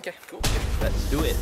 Okay, cool. Let's do it.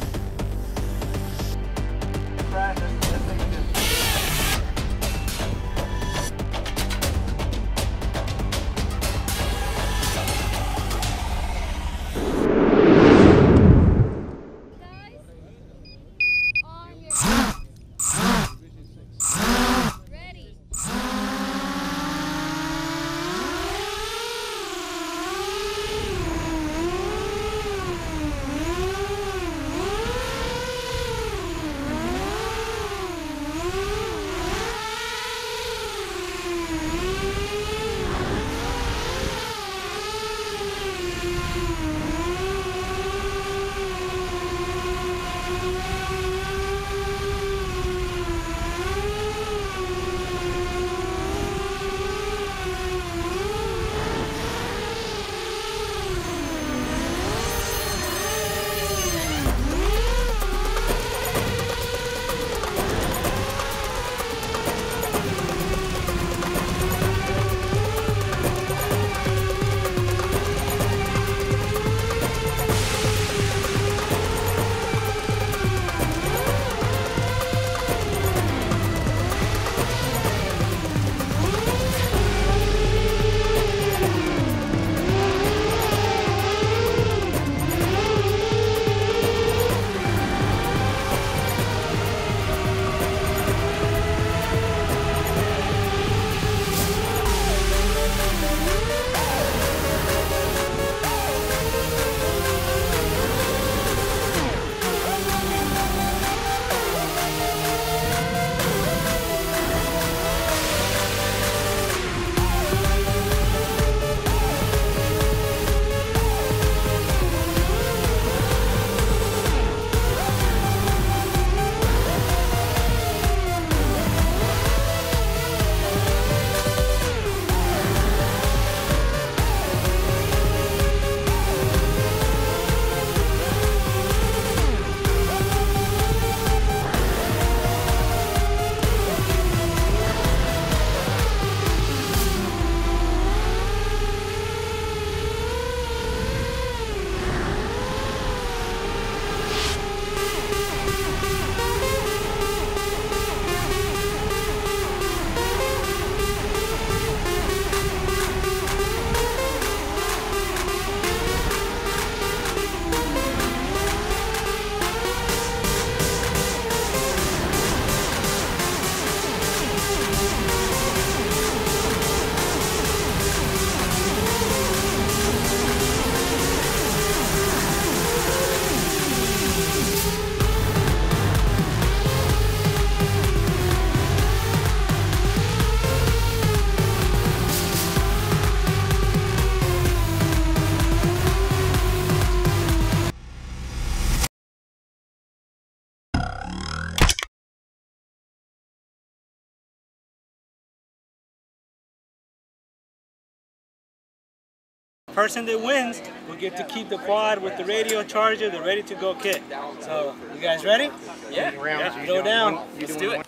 Person that wins will get to keep the quad with the radio charger, the ready to go kit. So, you guys ready? Yeah. Yeah. Go down. Let's do it.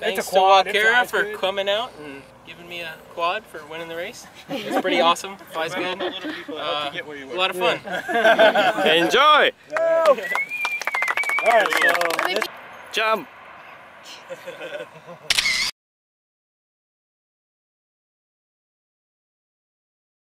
Thanks to Walkera for coming out and giving me a quad for winning the race. It's pretty awesome. Flies good. A lot of fun. Enjoy. All right. So jump.